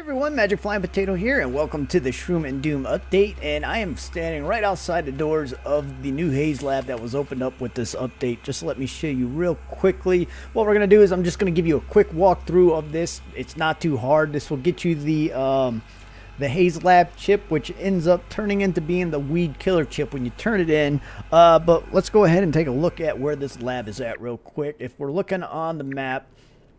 Hey everyone, Magic Flying Potato here, and welcome to the Shroom and Doom update. And I am standing right outside the doors of the new Haze Lab that was opened up with this update. Just let me show you real quickly. What we're going to do is I'm just going to give you a quick walkthrough of this. It's not too hard. This will get you the Haze Lab chip, which ends up turning into being the Weed Killer chip when you turn it in. But let's go ahead and take a look at where this lab is at real quick. If we're looking on the map,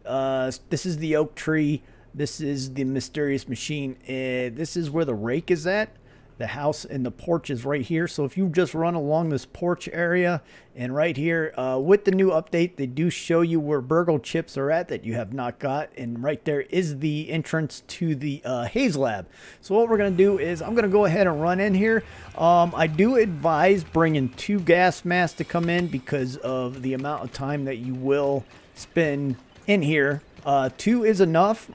this is the Oak Tree. This is the mysterious machine. This is where the rake is at. The house and the porch is right here. So if you just run along this porch area and right here, with the new update, they do show you where BURG.L chips are at that you have not got. And right there is the entrance to the Haze Lab. So what we're going to do is I'm going to go ahead and run in here. I do advise bringing two gas masks to come in because of the amount of time that you will spend in here. Two is enough,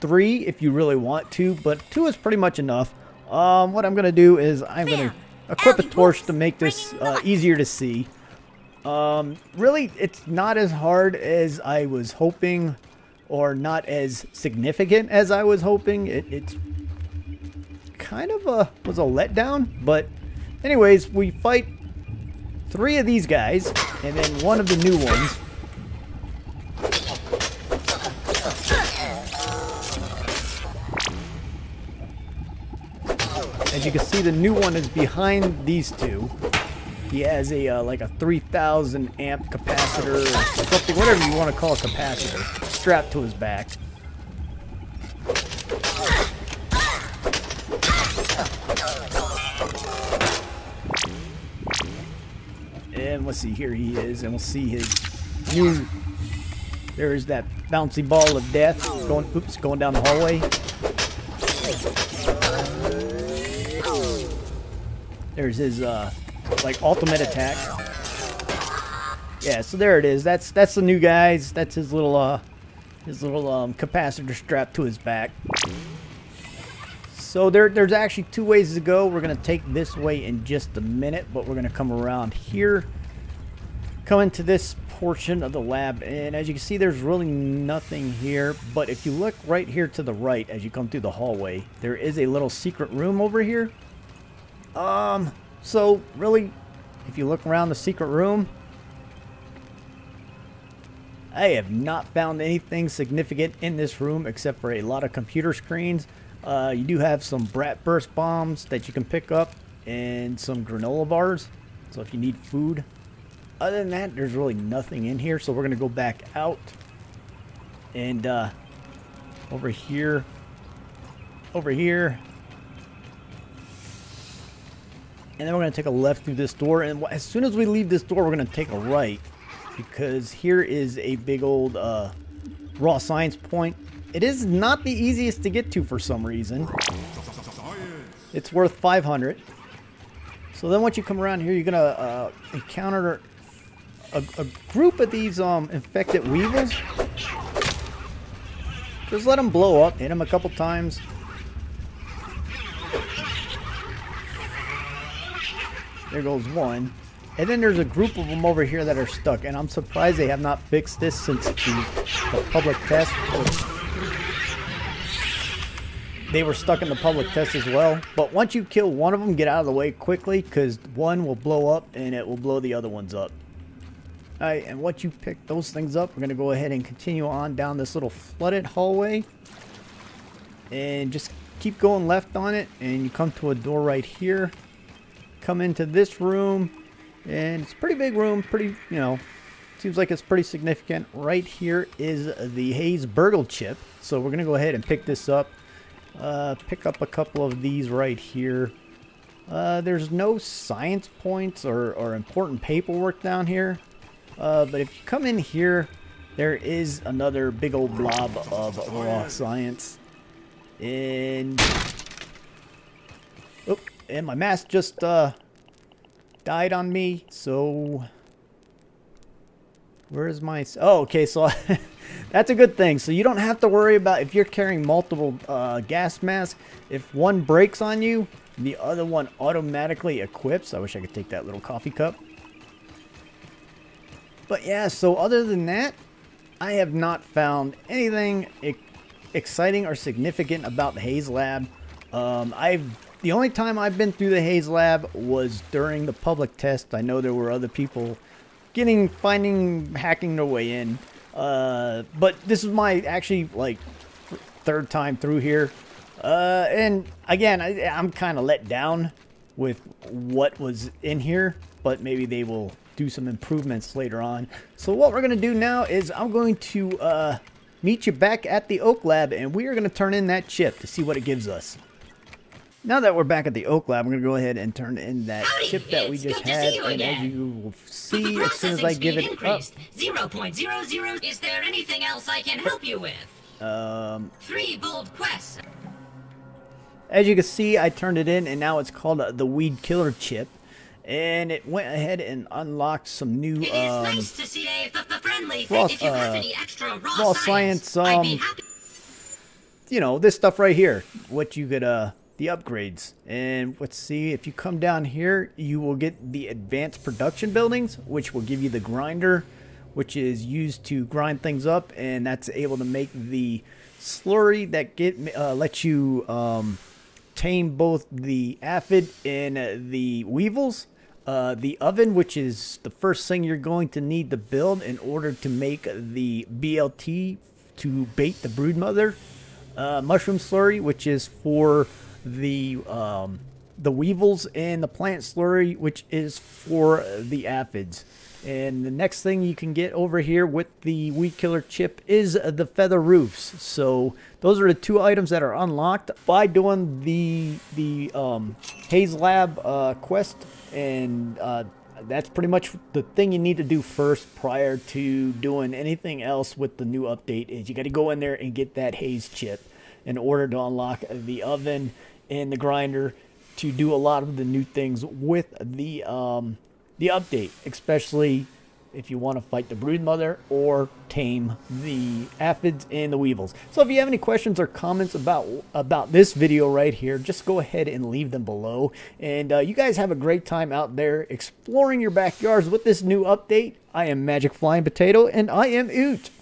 three if you really want to, but two is pretty much enough. What I'm gonna do is I'm gonna equip a torch to make this easier to see. Really, it's not as hard as I was hoping, or not as significant as I was hoping. It's kind of was a letdown, but anyways, we fight three of these guys and then one of the new ones. As you can see, the new one is behind these two. He has a like a 3,000 amp capacitor, or something, whatever you want to call a capacitor, strapped to his back. And let's see, here he is, and we'll see his new. There's that bouncy ball of death going down the hallway. There's his like ultimate attack. Yeah, so there it is. That's the new guys. That's his little capacitor strapped to his back. So there's actually two ways to go. We're gonna take this way in just a minute, but we're gonna come around here, come into this portion of the lab, and as you can see, there's really nothing here. But if you look right here to the right as you come through the hallway, there is a little secret room over here. So really, if you look around the secret room, I have not found anything significant in this room except for a lot of computer screens. You do have some Bratburst bombs that you can pick up and some granola bars, so if you need food. Other than that, there's really nothing in here, so we're gonna go back out and over here, and then we're going to take a left through this door. And as soon as we leave this door, we're going to take a right, because here is a big old raw science point. It is not the easiest to get to for some reason. It's worth 500. So then once you come around here, you're going to encounter a group of these infected weevils. Just let them blow up. Hit them a couple times. There goes one. And then there's a group of them over here that are stuck. And I'm surprised they have not fixed this since the public test. They were stuck in the public test as well. But once you kill one of them, get out of the way quickly, because one will blow up and it will blow the other ones up. Alright, and once you pick those things up, we're going to go ahead and continue on down this little flooded hallway. And just keep going left on it. And you come to a door right here. Come into this room, and it's a pretty big room, pretty, you know, seems like it's pretty significant. Right here is the Haze BURG.L chip, so we're gonna go ahead and pick this up. Pick up a couple of these right here. There's no science points or important paperwork down here, but if you come in here, there is another big old blob of raw science. And and my mask just died on me, so where is my... Oh, okay, so that's a good thing. So you don't have to worry about if you're carrying multiple gas masks. If one breaks on you, the other one automatically equips. I wish I could take that little coffee cup. But yeah, so other than that, I have not found anything exciting or significant about the Haze Lab. The only time I've been through the Haze Lab was during the public test. I know there were other people hacking their way in. But this is my actually like third time through here. And again, I'm kind of let down with what was in here, but maybe they will do some improvements later on. So what we're going to do now is I'm going to meet you back at the Oak Lab, and we are going to turn in that chip to see what it gives us. Now that we're back at the Oak Lab, I'm going to go ahead and turn in that chip that we just had. And as you will see, as soon as I give it up, 0.00. Is there anything else I can help you with? 3 bold quests. As you can see, I turned it in, and now it's called the Weed Killer chip. And it went ahead and unlocked some new raw science, you know, this stuff right here, what you could, the upgrades. And let's see, if you come down here, you will get the advanced production buildings, which will give you the grinder, which is used to grind things up, and that's able to make the slurry that lets you tame both the aphid and the weevils. The oven, which is the first thing you're going to need to build in order to make the BLT to bait the brood mother. Mushroom slurry, which is for the weevils, and the plant slurry, which is for the aphids. And the next thing you can get over here with the Weed Killer chip is the feather roofs. So those are the 2 items that are unlocked by doing the Haze Lab quest, and that's pretty much the thing you need to do first prior to doing anything else with the new update. Is you got to go in there and get that Haze chip in order to unlock the oven and the grinder to do a lot of the new things with the update, especially if you want to fight the brood mother or tame the aphids and the weevils. So if you have any questions or comments about this video right here, just go ahead and leave them below. And you guys have a great time out there exploring your backyards with this new update. I am Magic Flying Potato, and I am out.